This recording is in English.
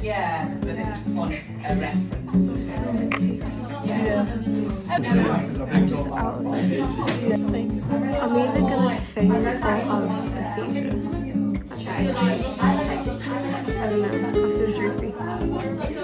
Yeah, so they just want a reference. Yeah. I'm just out of it. I'm either going to faint or have a seizure. I don't know, I feel droopy.